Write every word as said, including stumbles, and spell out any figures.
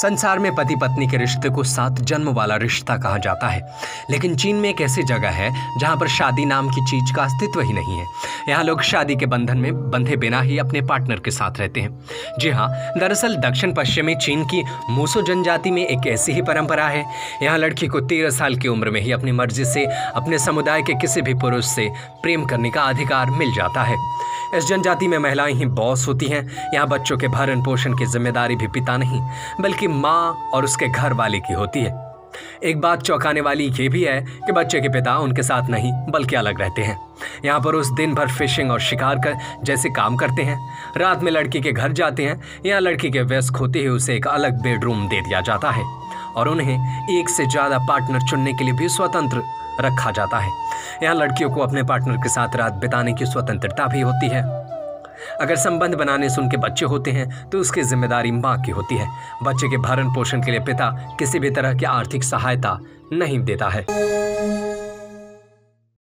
संसार में पति पत्नी के रिश्ते को सात जन्म वाला रिश्ता कहा जाता है, लेकिन चीन में एक ऐसी जगह है जहां पर शादी नाम की चीज का अस्तित्व ही नहीं है। यहां लोग शादी के बंधन में बंधे बिना ही अपने पार्टनर के साथ रहते हैं। जी हां, दरअसल दक्षिण पश्चिमी चीन की मूसू जनजाति में एक ऐसी ही परंपरा है। यहाँ लड़की को तेरह साल की उम्र में ही अपनी मर्जी से अपने समुदाय के किसी भी पुरुष से प्रेम करने का अधिकार मिल जाता है। इस जनजाति में महिलाएं ही बॉस होती हैं। यहाँ बच्चों के भरण पोषण की जिम्मेदारी भी पिता नहीं बल्कि माँ और उसके घर वाले की होती है। एक बात चौंकाने वाली ये भी है कि बच्चे के पिता उनके साथ नहीं बल्कि अलग रहते हैं। यहाँ पर उस दिन भर फिशिंग और शिकार कर जैसे काम करते हैं। रात में लड़की के घर जाते हैं। यहाँ लड़की के वयस्क होते ही उसे एक अलग बेडरूम दे दिया जाता है और उन्हें एक से ज्यादा पार्टनर चुनने के लिए भी स्वतंत्र रखा जाता है। यहाँ लड़कियों को अपने पार्टनर के साथ रात बिताने की स्वतंत्रता भी होती है। अगर संबंध बनाने से उनके बच्चे होते हैं तो उसकी जिम्मेदारी माँ की होती है। बच्चे के भरण पोषण के लिए पिता किसी भी तरह की आर्थिक सहायता नहीं देता है।